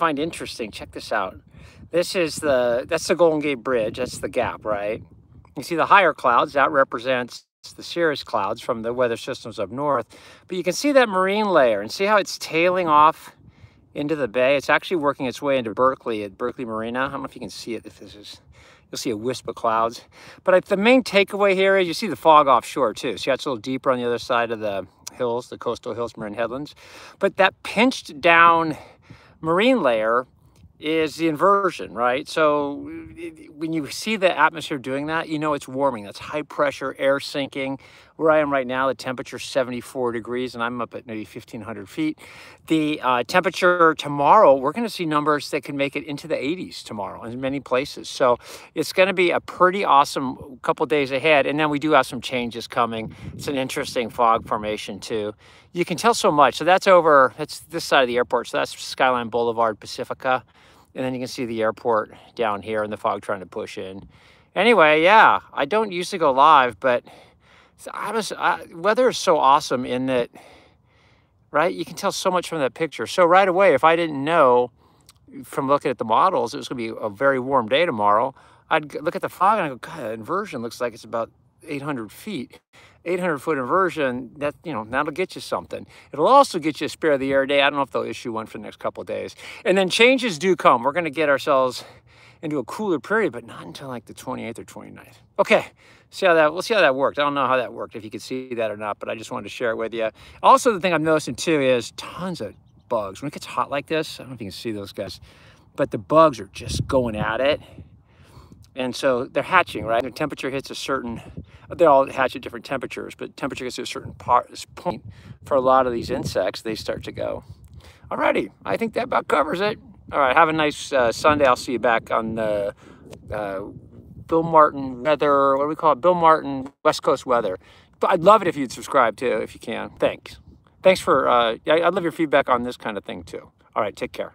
find interesting, check this out. This is that's the Golden Gate Bridge. That's the gap, right? You see the higher clouds, that represents the cirrus clouds from the weather systems up north. But you can see that marine layer and see how it's tailing off into the bay. It's actually working its way into Berkeley at Berkeley Marina. I don't know if you can see it, if this is, you'll see a wisp of clouds. But the main takeaway here is you see the fog offshore too. See how it's a little deeper on the other side of the hills, the coastal hills, Marin Headlands. But that pinched down marine layer is the inversion, right? So when you see the atmosphere doing that, you know it's warming. That's high pressure, air sinking. Where I am right now, the temperature's 74 degrees and I'm up at maybe 1,500 feet. The temperature tomorrow, we're gonna see numbers that can make it into the 80s tomorrow in many places. So it's gonna be a pretty awesome couple days ahead. And then we do have some changes coming. It's an interesting fog formation too. You can tell so much. So that's over, that's this side of the airport. So that's Skyline Boulevard, Pacifica. And then you can see the airport down here and the fog trying to push in. Anyway, yeah, I don't usually go live, but weather is so awesome in that, right? You can tell so much from that picture. So right away, if I didn't know from looking at the models, it was going to be a very warm day tomorrow, I'd look at the fog and I go, God, that inversion looks like it's about 800 feet. 800-foot inversion, that, you know, that'll get you something. It'll also get you a spare of the air day. I don't know if they'll issue one for the next couple of days. And then changes do come. We're going to get ourselves into a cooler period, but not until like the 28th or 29th. Okay, we'll see how that worked. I don't know how that worked, if you could see that or not, but I just wanted to share it with you. Also, the thing I'm noticing too is tons of bugs. When it gets hot like this, I don't know if you can see those guys, but the bugs are just going at it. And so they're hatching, right? Their temperature hits a certain, they all hatch at different temperatures, but temperature gets to a certain point for a lot of these insects, they start to go. Alrighty, I think that about covers it. All right, have a nice Sunday. I'll see you back on the Bill Martin Weather, what do we call it? Bill Martin West Coast Weather. But I'd love it if you'd subscribe too, if you can. Thanks. Thanks for, I'd love your feedback on this kind of thing too. All right, take care.